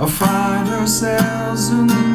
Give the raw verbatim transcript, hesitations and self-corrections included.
or find ourselves in